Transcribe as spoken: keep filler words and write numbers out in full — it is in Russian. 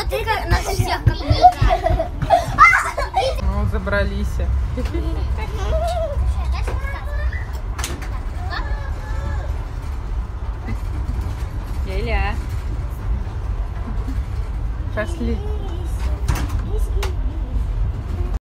Смотри, как нас всех копника. Ну, забрались. Еля. Пошли.